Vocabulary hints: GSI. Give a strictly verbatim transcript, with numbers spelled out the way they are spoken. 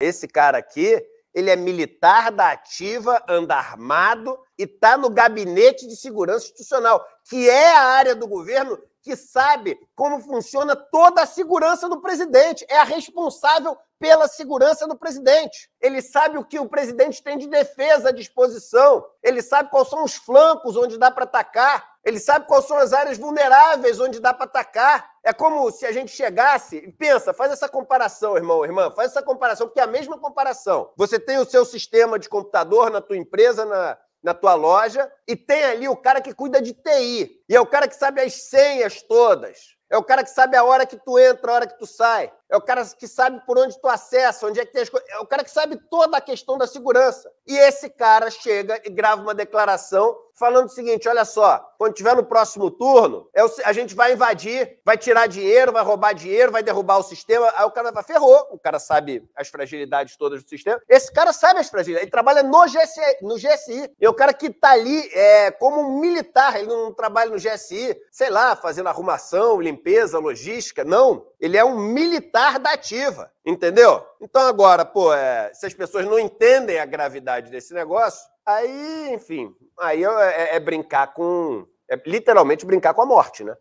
Esse cara aqui, ele é militar da ativa, anda armado e está no gabinete de segurança institucional, que é a área do governo que sabe como funciona toda a segurança do presidente. É a responsável pela segurança do presidente. Ele sabe o que o presidente tem de defesa à disposição. Ele sabe quais são os flancos onde dá para atacar. Ele sabe quais são as áreas vulneráveis onde dá para atacar. É como se a gente chegasse... Pensa, faz essa comparação, irmão, irmã. Faz essa comparação, porque é a mesma comparação. Você tem o seu sistema de computador na tua empresa, na, na tua loja, e tem ali o cara que cuida de T I. E é o cara que sabe as senhas todas. É o cara que sabe a hora que tu entra, a hora que tu sai. É o cara que sabe por onde tu acessa, onde é que tem as coisas. É o cara que sabe toda a questão da segurança. E esse cara chega e grava uma declaração falando o seguinte: olha só, quando tiver no próximo turno, a gente vai invadir, vai tirar dinheiro, vai roubar dinheiro, vai derrubar o sistema. Aí o cara vai, ferrou. O cara sabe as fragilidades todas do sistema. Esse cara sabe as fragilidades. Ele trabalha no G S I. No G S I. É o cara que tá ali é, como um militar. Ele não trabalha no G S I, sei lá, fazendo arrumação, limpeza, logística. Não. Ele é um militar da ativa, entendeu? Então agora, pô, é, se as pessoas não entendem a gravidade desse negócio, aí, enfim, aí é, é brincar com... É literalmente brincar com a morte, né?